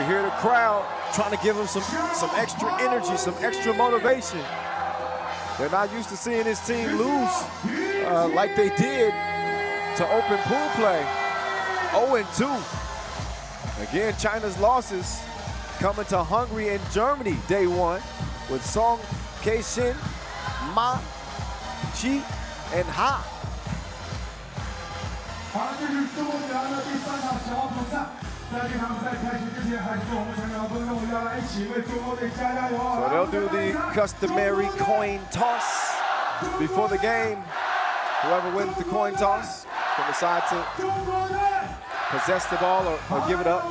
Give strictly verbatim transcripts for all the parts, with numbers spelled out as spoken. You hear the crowd trying to give him some, some extra energy, some extra motivation. They're not used to seeing this team lose uh, like they did to open pool play, oh and two. Again, China's losses coming to Hungary and Germany day one with Song Kexin, Ma Qi, and Ha. So they'll do the customary coin toss before the game. Whoever wins the coin toss can decide to possess the ball or, or give it up.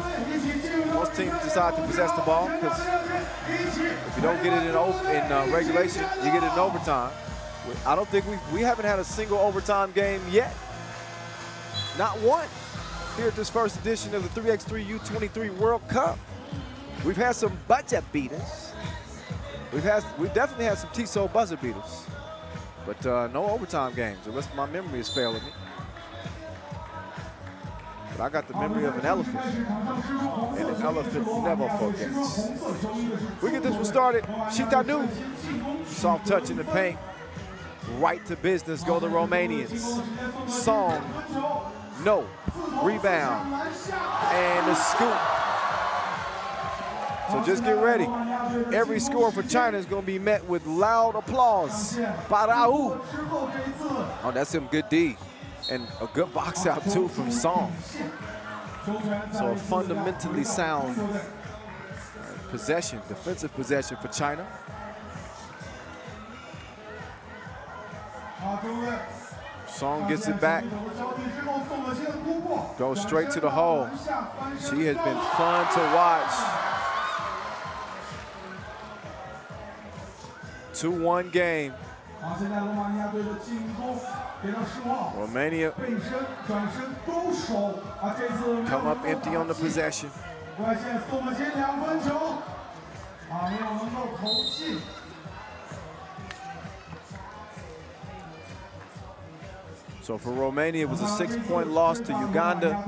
Most teams decide to possess the ball because if you don't get it in, in uh, regulation, you get it in overtime. I don't think we we haven't had a single overtime game yet. Not one. Here at this first edition of the three by three U twenty-three World Cup. We've had some budget beaters. We've had we definitely had some T S O buzzer beaters. But uh, no overtime games, unless my memory is failing me. But I got the memory of an elephant. And an elephant never forgets. We get this one started. Chitanu. Soft touch in the paint. Right to business go the Romanians. Song, no, rebound, and a scoop. So just get ready. Every score for China is gonna be met with loud applause. Bărău. Oh, that's him, good D. And a good box out too from Song. So a fundamentally sound possession, defensive possession for China. Song gets it back, goes straight to the hole. She has been fun to watch. two one game. Romania come up empty on the possession. So for Romania, it was a six-point loss to Uganda,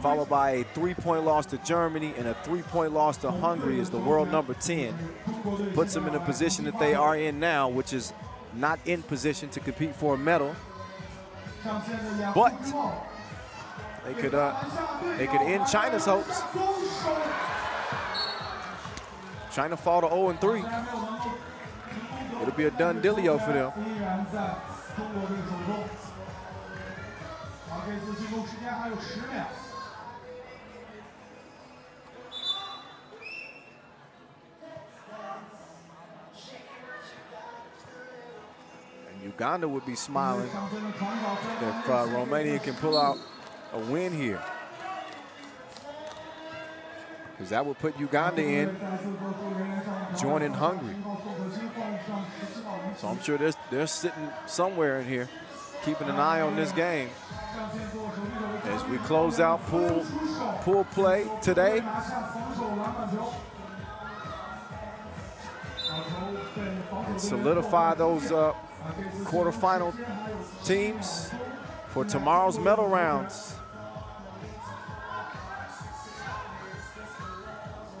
followed by a three-point loss to Germany, and a three-point loss to Hungary as the world number ten. Puts them in a position that they are in now, which is not in position to compete for a medal. But they could, uh, they could end China's hopes. China fall to oh and three. It'll be a done dealio for them. And Uganda would be smiling if uh, Romania can pull out a win here, because that would put Uganda in, joining Hungary. So I'm sure they're, they're sitting somewhere in here, keeping an eye on this game. As we close out pool, pool play today. And solidify those uh, quarterfinal teams for tomorrow's medal rounds.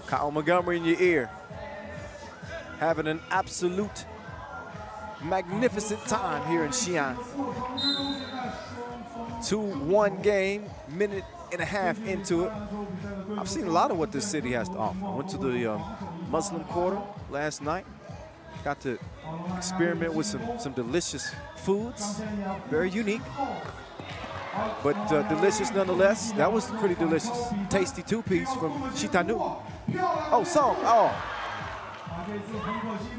Kyle Montgomery in your ear, having an absolute magnificent time here in Xi'an. two one game, minute and a half into it. I've seen a lot of what this city has to offer. I went to the uh, Muslim quarter last night. Got to experiment with some, some delicious foods, very unique, but uh, delicious nonetheless. That was pretty delicious. Tasty two-piece from Chitanu. Oh, Song, oh.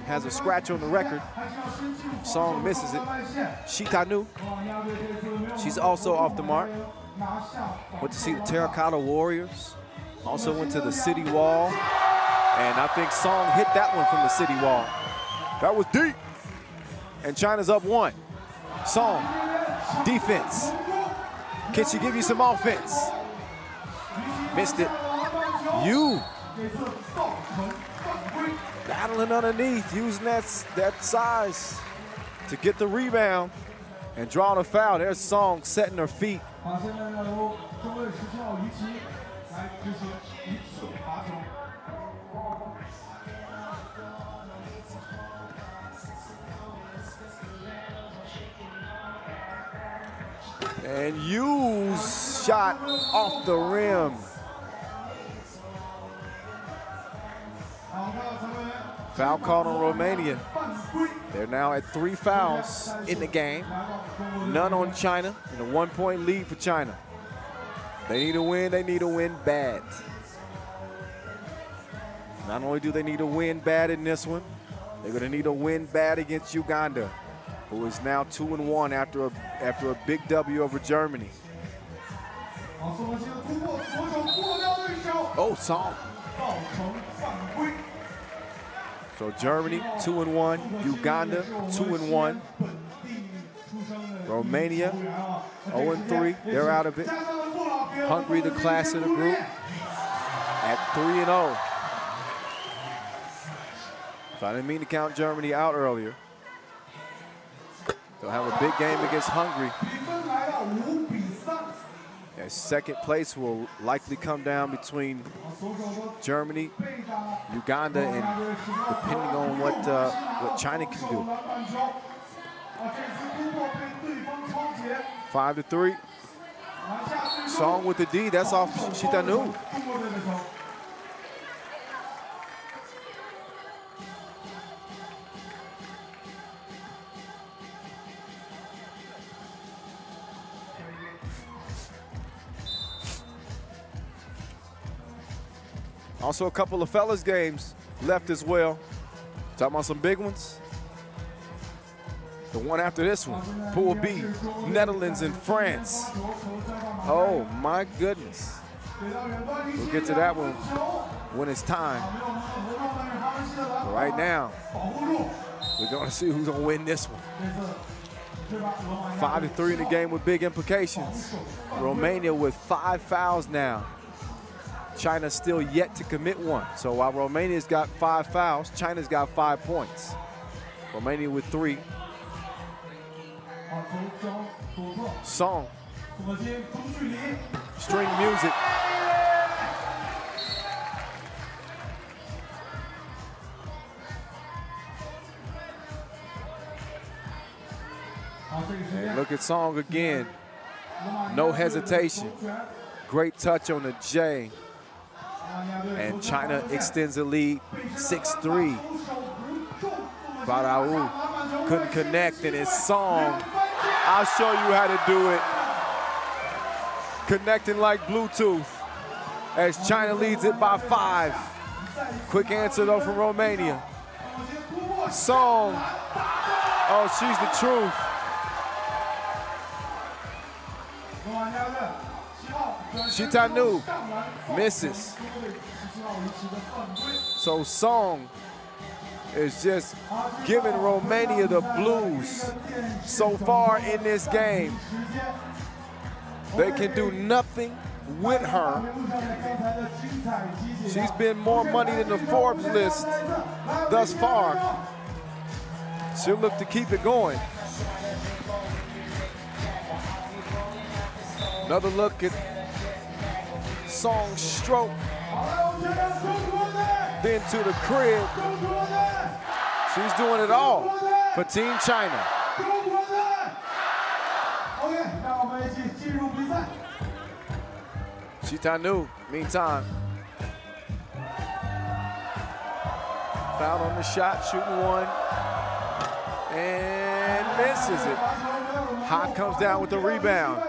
Has a scratch on the record. Song misses it. Chitanu, she's also off the mark. Went to see the Terracotta Warriors. Also went to the city wall. And I think Song hit that one from the city wall. That was deep. And China's up one. Song, defense. Can she give you some offense? Missed it. You. Battling underneath, using that, that size to get the rebound and draw the foul. There's Song setting her feet. And Yu's shot off the rim. Foul called on Romania. They're now at three fouls in the game. None on China, and a one-point lead for China. They need a win, they need a win bad. Not only do they need a win bad in this one, they're gonna need a win bad against Uganda, who is now two and one after a, after a big W over Germany. Oh, Song. So Germany, two and one. Uganda, two and one. Romania, oh and three. They're out of it. Hungary, the class of the group, at three and oh. So I didn't mean to count Germany out earlier. They'll have a big game against Hungary. And second place will likely come down between Germany, Uganda, and depending on what uh, what China can do. Five to three. Song with the D. That's off Chitanu. Also a couple of fellas games left as well. Talking about some big ones. The one after this one, Pool B, Netherlands and France. Oh my goodness. We'll get to that one when it's time. But right now, we're gonna see who's gonna win this one. Five to three in the game with big implications. Romania with five fouls now. China's still yet to commit one. So while Romania's got five fouls, China's got five points. Romania with three. Song. String music. And look at Song again. No hesitation. Great touch on the J. And China extends the lead six three. Bărău couldn't connect, and it's Song. I'll show you how to do it. Connecting like Bluetooth as China leads it by five. Quick answer though from Romania. Song. Oh, she's the truth. Chitanu misses. So Song is just giving Romania the blues so far in this game. They can do nothing with her. She's been more money than the Forbes list thus far. She'll look to keep it going. Another look at Song stroke, then to the crib. She's doing it all for Team China. Chitanu, meantime. Foul on the shot, shooting one, and misses it. Ha comes down with the rebound.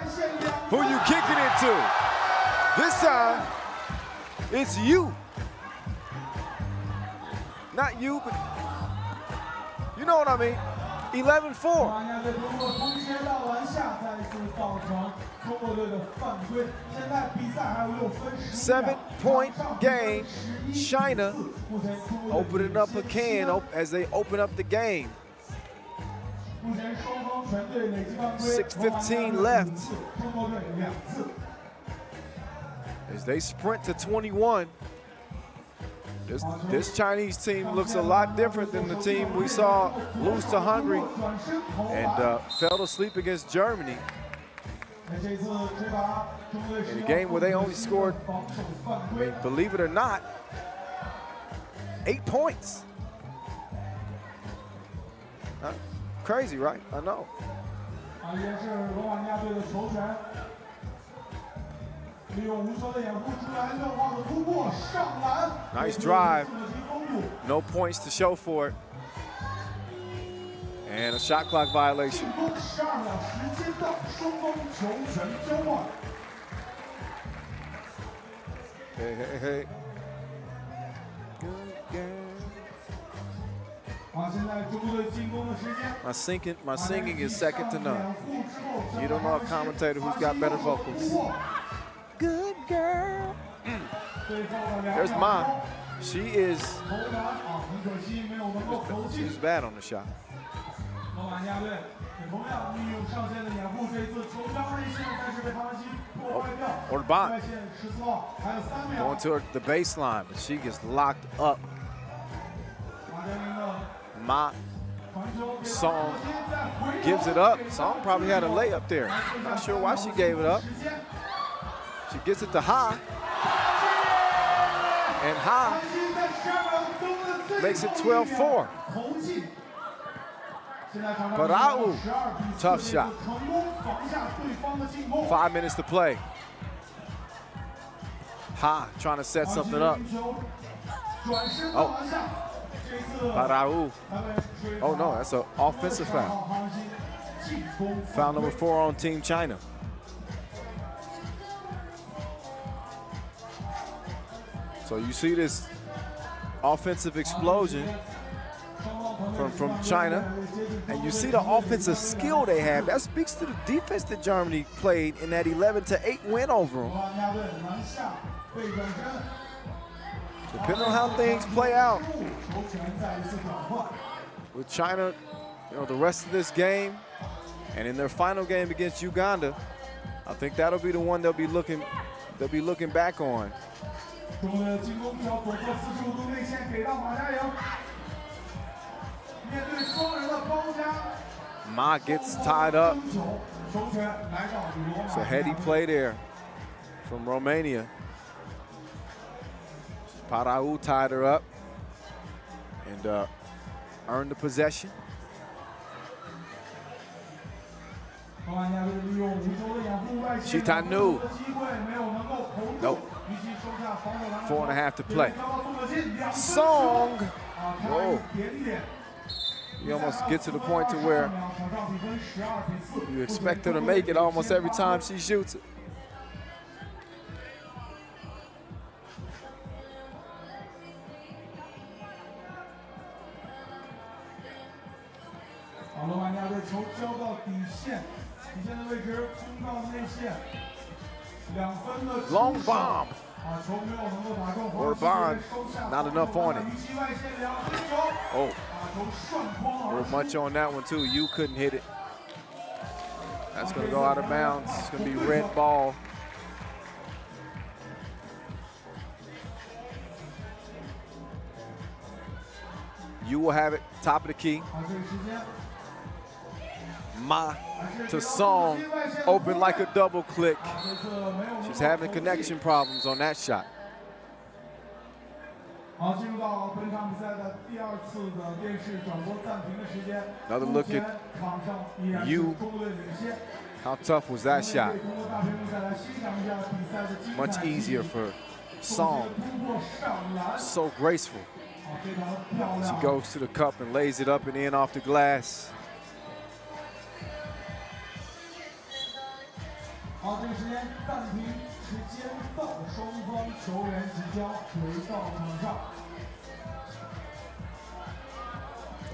Who you kicking it to? This time, it's you. Not you, but you know what I mean. eleven four. Seven-point game. China opening up a can as they open up the game. six fifteen left. As they sprint to twenty-one, this, this Chinese team looks a lot different than the team we saw lose to Hungary and uh, fell asleep against Germany. In a game where they only scored, I mean, believe it or not, eight points. Not crazy, right? I know. 啊，也是罗马尼亚队的球权，利用无球的掩护，直来六号的突破上篮。Nice drive. No points to show for it. And a shot clock violation. Hey, hey, hey. My singing, my singing is second to none. You don't know a commentator who's got better vocals. Good girl. There's mom. She is. She's bad on the shot. Orban going to her, the baseline, but she gets locked up. Ma Song gives it up. Song probably had a layup there. Not sure why she gave it up. She gets it to Ha. And Ha makes it twelve four. Bărău, tough shot. Five minutes to play. Ha trying to set something up. Oh. Bărău. Oh no, that's an offensive foul. Foul number four on Team China. So you see this offensive explosion from, from China, and you see the offensive skill they have. That speaks to the defense that Germany played in that eleven to eight win over them. Depending on how things play out with China, you know, the rest of this game and in their final game against Uganda, I think that'll be the one they'll be looking, they'll be looking back on. Ma gets tied up. It's a heady play there from Romania. Bărău tied her up and uh, earned the possession. Chitanu. Nope. Four and a half to play. Song. Whoa. You almost get to the point to where you expect her to make it almost every time she shoots it. Long bomb. Orban, not enough on it. Oh, we're much on that one too. You couldn't hit it. That's gonna go out of bounds. It's gonna be red ball. You will have it, top of the key. Ma to Song, open like a double click. She's having connection problems on that shot. Another look at you. How tough was that shot? Much easier for Song. So graceful. She goes to the cup and lays it up and in off the glass.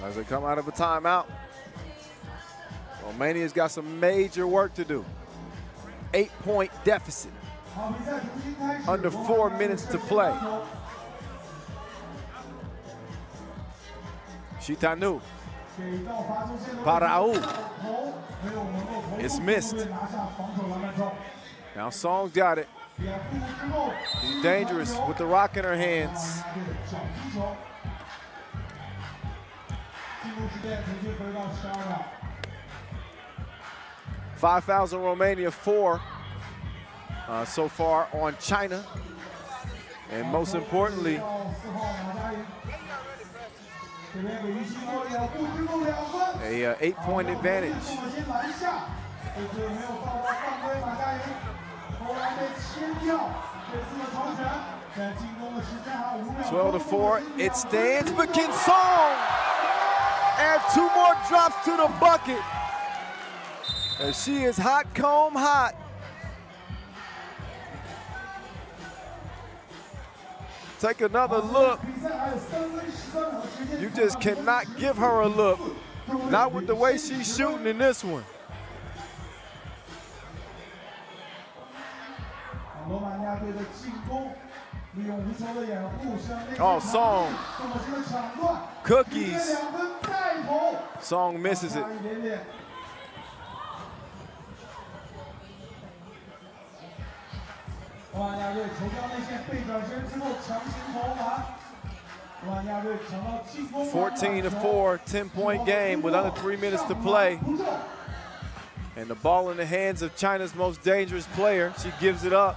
As they come out of a timeout, Romania's got some major work to do. Eight-point deficit. Under four minutes to play. Chitanu. Bărău. It's missed. Now Song got it. She's dangerous with the rock in her hands. Five fouls in Romania, four uh, so far on China. And most importantly, A uh, eight-point advantage. twelve to four, it stands, but can Song add two more drops to the bucket? And she is hot, comb hot. Take another look. You just cannot give her a look. Not with the way she's shooting in this one. Oh, Song. Cookies. Song misses it. fourteen to four, ten-point game with under three minutes to play. And the ball in the hands of China's most dangerous player. She gives it up.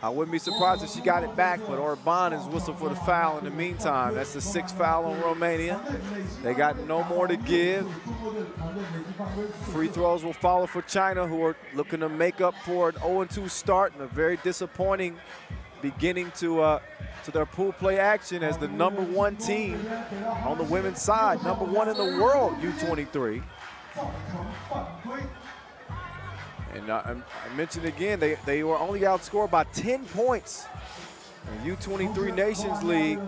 I wouldn't be surprised if she got it back, but Orban is whistled for the foul in the meantime. That's the sixth foul on Romania. They got no more to give. Free throws will follow for China, who are looking to make up for an oh and two start and a very disappointing beginning to uh, to their pool play action as the number one team on the women's side, number one in the world, U twenty-three. And uh, I mentioned again, they, they were only outscored by ten points in the U twenty-three Nations League.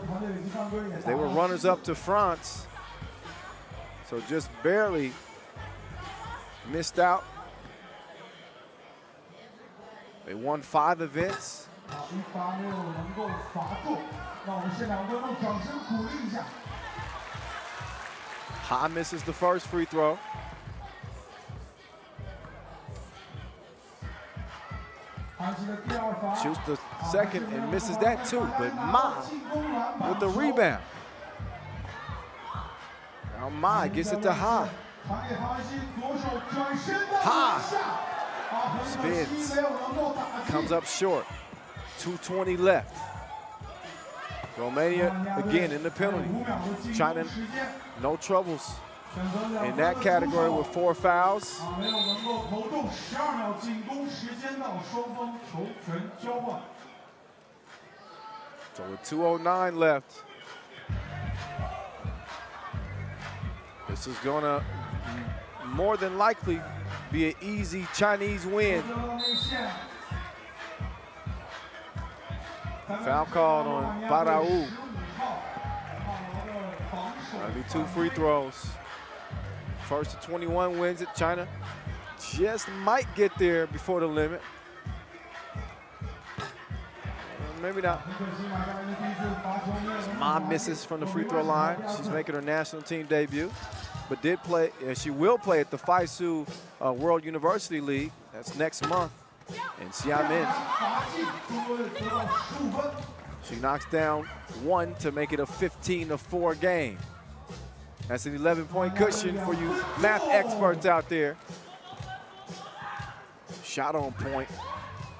They were runners up to France. So just barely missed out. They won five events. Ha misses the first free throw. Shoots the second and misses that too, but Ma with the rebound. Now Ma gets it to Ha. Ha spins, comes up short. two twenty left. Romania again in the penalty. China, no troubles in that category with four fouls. So with two oh nine left, this is gonna more than likely be an easy Chinese win. Foul called on Bărău. That'll be two free throws. First to twenty-one wins it. China just might get there before the limit. Maybe not. Ma misses from the free throw line. She's making her national team debut, but did play. Uh, she will play at the Fisu uh, World University League. That's next month in Xi'an. She knocks down one to make it a fifteen to four game. That's an eleven-point cushion for you math experts out there. Shot on point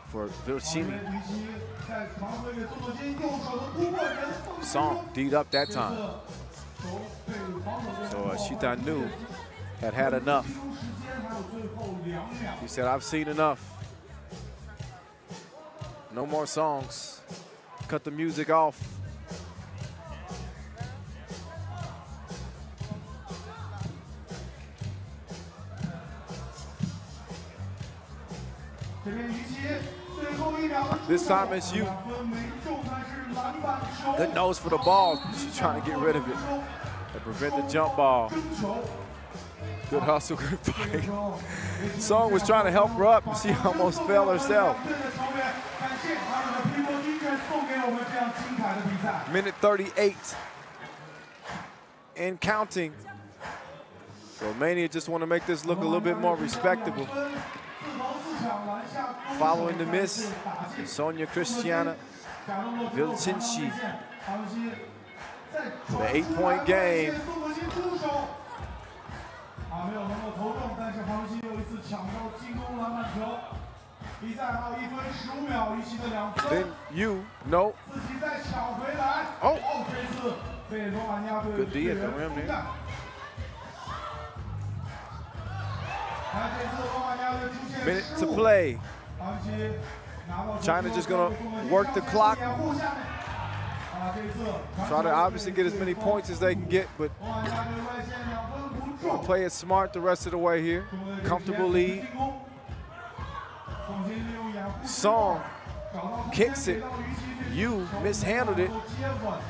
for Vîlcinschi. Song D'd up that time. So uh, Chitanu had had enough. He said, I've seen enough. No more songs. Cut the music off. This time it's you. Good nose for the ball. She's trying to get rid of it and prevent the jump ball. Good hustle, good fight. Song was trying to help her up, and she almost fell herself. Minute thirty-eight and counting. Romania just want to make this look a little bit more respectable. Following the miss, Sonia Cristiana Vîlcinschi. The eight-point game. Then you, no. Oh! Good D at the rim there. Minute to play. China just gonna work the clock. Try to obviously get as many points as they can get, but play it smart the rest of the way here. Comfortable lead. Song kicks it. You mishandled it.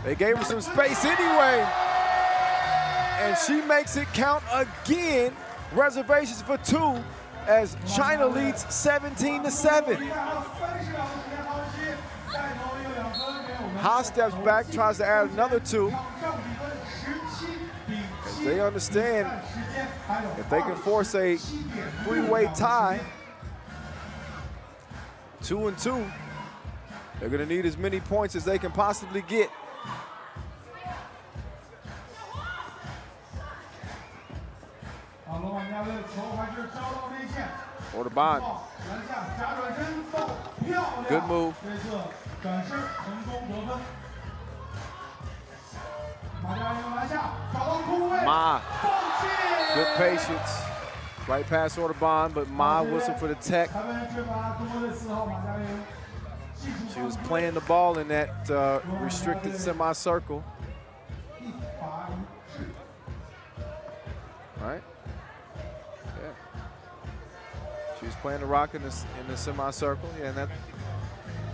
They gave her some space anyway. And she makes it count again. Reservations for two as China leads seventeen to seven. Ha steps back, tries to add another two. As they understand if they can force a three-way tie, two and two, they're gonna need as many points as they can possibly get. Orban. Good move. Ma. Good patience. Right past Orban, but Ma whistled for the tech. She was playing the ball in that uh, restricted semicircle. All right. She was playing the rock in the, in the semicircle, yeah, and that,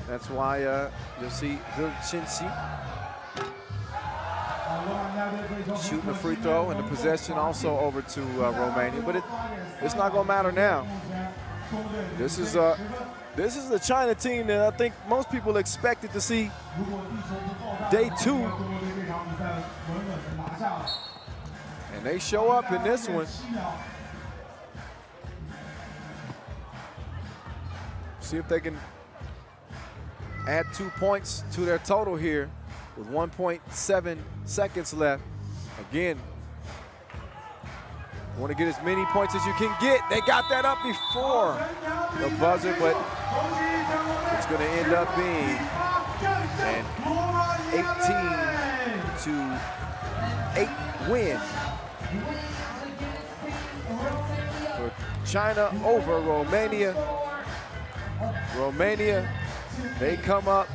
that's why uh, you'll see Vîlcinschi shooting the free throw and the possession also over to uh, Romania, but it, it's not gonna matter now. This is a, this is the China team that I think most people expected to see day two. And they show up in this one. See if they can add two points to their total here with one point seven seconds left. Again, you want to get as many points as you can get. They got that up before the buzzer, but it's going to end up being an eighteen to eight win for China over Romania. Romania, they come up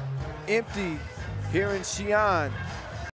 empty here in Xi'an.